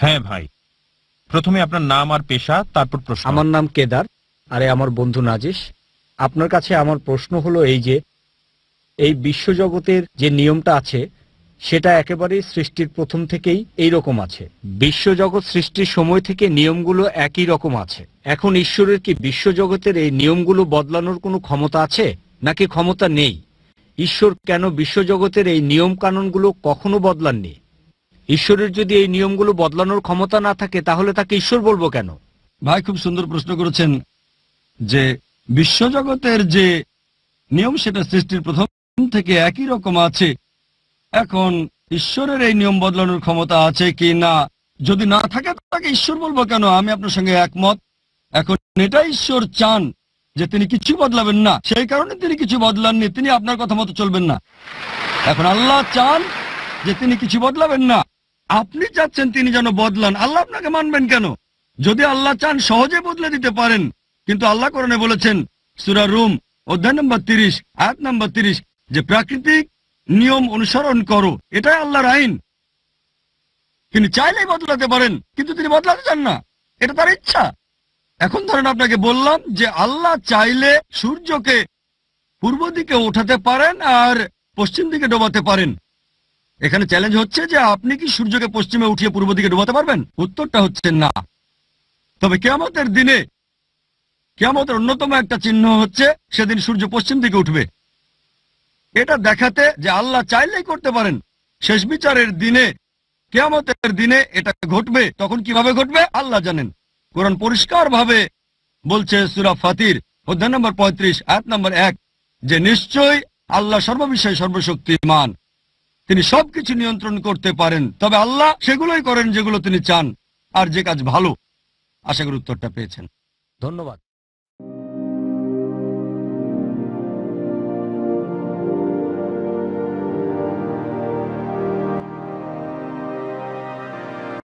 हाँ भाई प्रथमे अपना नाम और पेशा तारपर प्रश्न। आमार नाम केदार आरे आमार बंधु नाजिश आपनार काछे आमार प्रश्न हलो एई जे एई विश्वजगतेर जे नियमटा आछे सेटा एकेबारे सृष्टिर प्रथम थेकेई एई रकम आछे। विश्वजगत सृष्टिर समय थेके नियमगुलो एकी रकम आछे। एखन ईश्वरेर कि विश्वजगतेर एई नियमगुलो बदलानोर कोनो क्षमता आछे नाकि क्षमता नेई? ईश्वर केन विश्वजगतेर एई नियम कानुनगुलो कखनो बदलाननि? ईश्वर जो ये नियमगुलो बदलानोर क्षमता ना थाके ताहले ताके ईश्वर बोलबो केन? भाई खूब सुंदर प्रश्न करेছেন যে বিশ্বজগতের যে নিয়ম সেটা সৃষ্টির প্রথম থেকে একই রকম আছে, এখন ঈশ্বরের এই নিয়ম বদলানোর ক্ষমতা আছে কি না? যদি না থাকে তাকে ঈশ্বর বলবো কেন? আমি আপনার সঙ্গে একমত। এখন এটা ঈশ্বর চান যে তিনি কিছু বদলাবেন না, সেই কারণে তিনি কিছু বদলাননি, তিনি আপনার কথা মতো চলবেন না। এখন আল্লাহ চান যে তিনি কিছু বদলাবেন না, আপনি চাচ্ছেন তিনি যেন বদলান, আল্লাহ আপনাকে মানবেন কেন? যদি আল্লাহ চান সহজে বদলে দিতে পারেন, কিন্তু আল্লাহ কোরআনে বলেছেন সূরা রুম অধ্যায় নম্বর ৩০ আয়াত নম্বর ৩০ যে প্রাকৃতিক নিয়ম অনুসরণ করো, এটাই আল্লাহর আইন। তিনি চাইলেই বদলাতে পারেন, কিন্তু তিনি বদলাতে চান না, এটা তার ইচ্ছা। এখন ধরেন আপনাকে বললাম যে আল্লাহ চাইলে সূর্যকে পূর্ব দিকে ওঠাতে পারেন আর পশ্চিম দিকে ডোবাতে পারেন। এখানে চ্যালেঞ্জ হচ্ছে যে আপনি কি সূর্যকে পশ্চিমে উঠিয়ে পূর্ব দিকে ডোবাতে পারবেন? উত্তরটা হচ্ছে না। তবে কিয়ামতের দিনে, কিয়ামতের অন্যতম একটা চিহ্ন হচ্ছে সেদিন সূর্য পশ্চিম দিকে উঠবে, এটা দেখাতে যে আল্লাহ চাইলেই করতে পারেন। শেষ বিচারের দিনে, কিয়ামতের দিনে এটা ঘটবে, তখন কিভাবে ঘটবে আল্লাহ জানেন। কোরআন পরিষ্কার ভাবে বলছে সূরা ফাতির অধ্যায় নম্বর ৩৫ আয়াত নম্বর ১ যে নিশ্চয়ই আল্লাহ সর্ববিষয়ে সর্বশক্তিমান, তিনি সবকিছু নিয়ন্ত্রণ করতে পারেন। তবে আল্লাহ সেগুলোই করেন যেগুলো তিনি চান আর যে কাজ ভালো। আশা করি উত্তরটা পেয়েছেন। ধন্যবাদ।